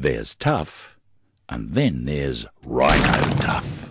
There's tough, and then there's Rhino Tough.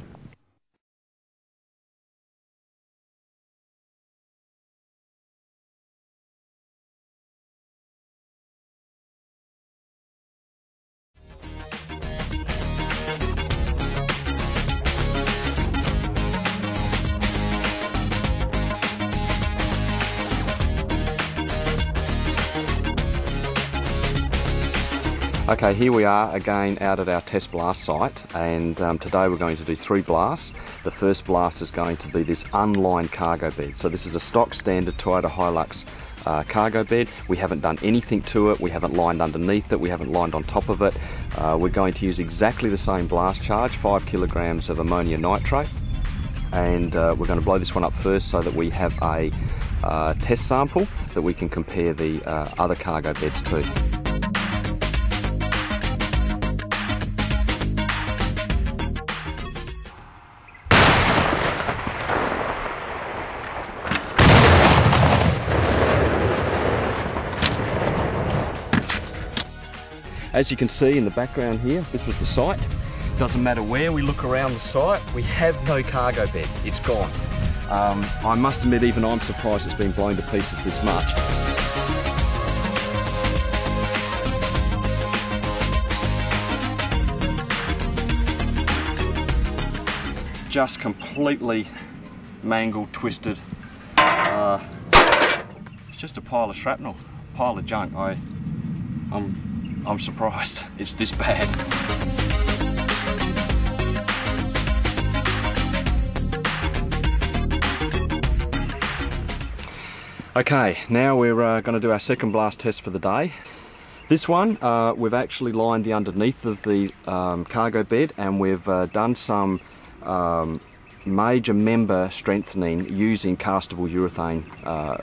Okay, here we are again out at our test blast site, and today we're going to do 3 blasts. The first blast is going to be this unlined cargo bed. So this is a stock standard Toyota Hilux cargo bed. We haven't done anything to it, we haven't lined underneath it, we haven't lined on top of it. We're going to use exactly the same blast charge, 5 kilograms of ammonia nitrate, and we're going to blow this one up first so that we have a test sample that we can compare the other cargo beds to. As you can see in the background here, this was the site. Doesn't matter where we look around the site, we have no cargo bed. It's gone. I must admit, even I'm surprised it's been blown to pieces this much. Just completely mangled, twisted. It's just a pile of shrapnel, pile of junk. I'm surprised it's this bad. Okay, now we're going to do our second blast test for the day. This one, we've actually lined the underneath of the cargo bed, and we've done some major member strengthening using castable urethane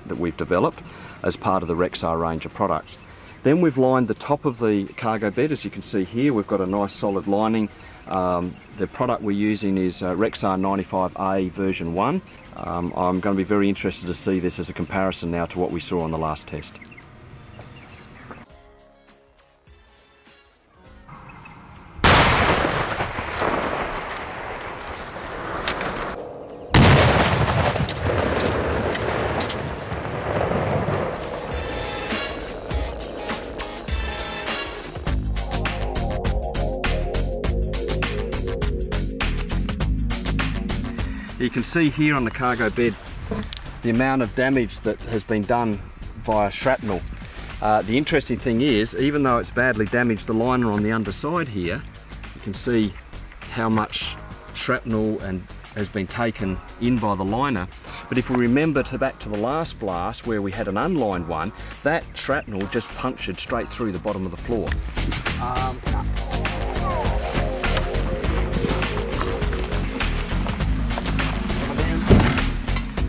that we've developed as part of the Rexar range of products. Then we've lined the top of the cargo bed. As you can see here, we've got a nice solid lining. The product we're using is Rexar 95A version 1. I'm going to be very interested to see this as a comparison now to what we saw on the last test. You can see here on the cargo bed the amount of damage that has been done via shrapnel. The interesting thing is, even though it's badly damaged the liner on the underside here, you can see how much shrapnel has been taken in by the liner. But if we remember back to the last blast where we had an unlined one, that shrapnel just punctured straight through the bottom of the floor.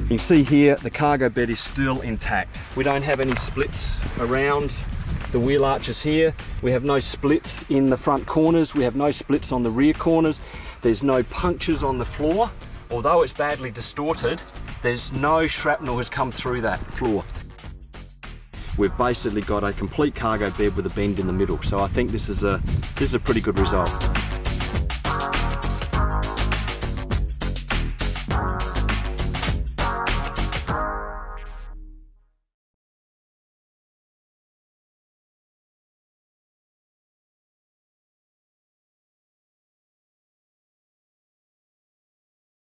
You can see here the cargo bed is still intact. We don't have any splits around the wheel arches here. We have no splits in the front corners. We have no splits on the rear corners. There's no punctures on the floor. Although it's badly distorted, there's no shrapnel has come through that floor. We've basically got a complete cargo bed with a bend in the middle. So I think this is a pretty good result.